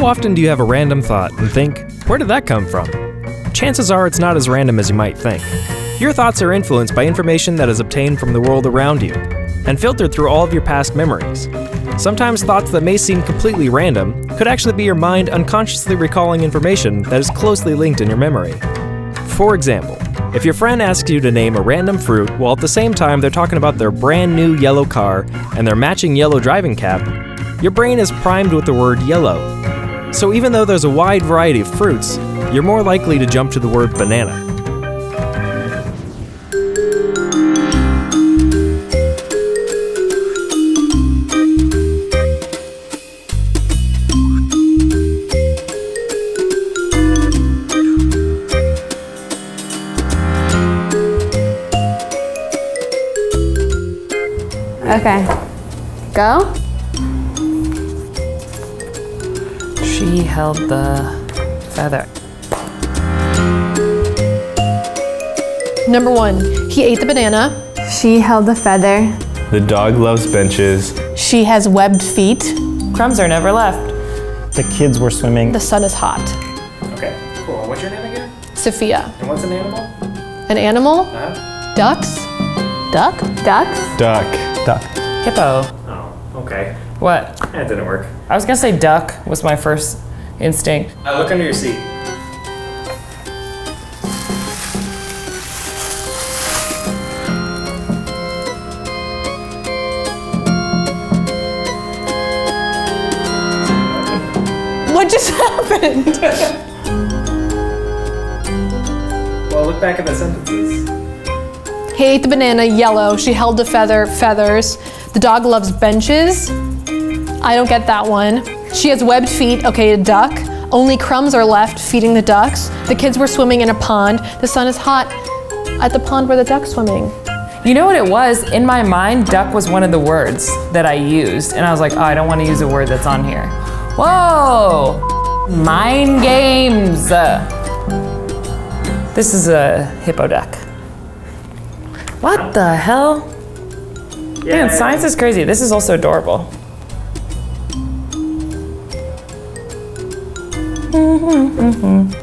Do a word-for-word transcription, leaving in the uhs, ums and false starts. How often do you have a random thought and think, where did that come from? Chances are it's not as random as you might think. Your thoughts are influenced by information that is obtained from the world around you and filtered through all of your past memories. Sometimes thoughts that may seem completely random could actually be your mind unconsciously recalling information that is closely linked in your memory. For example, if your friend asks you to name a random fruit while at the same time they're talking about their brand new yellow car and their matching yellow driving cap, your brain is primed with the word yellow. So even though there's a wide variety of fruits, you're more likely to jump to the word banana. Okay, go. She held the feather. Number one, he ate the banana. She held the feather. The dog loves benches. She has webbed feet. Crumbs are never left. The kids were swimming. The sun is hot. Okay, cool. What's your name again? Sophia. And what's an animal? An animal? Uh-huh. Ducks. Duck? Ducks? Duck. Duck. Hippo. Oh, okay. What? That didn't work. I was gonna say duck was my first instinct. Uh, look under your seat. What just happened? Well, look back at the sentences. He ate the banana, yellow. She held the feather, feathers. The dog loves benches. I don't get that one. She has webbed feet, okay, a duck. Only crumbs are left, feeding the ducks. The kids were swimming in a pond. The sun is hot at the pond where the duck's swimming. You know what it was? In my mind, duck was one of the words that I used, and I was like, oh, I don't want to use a word that's on here. Whoa! Mind games! This is a hippo duck. What the hell? Yeah. Man, science is crazy. This is also adorable. Mm-hmm, mm-hmm.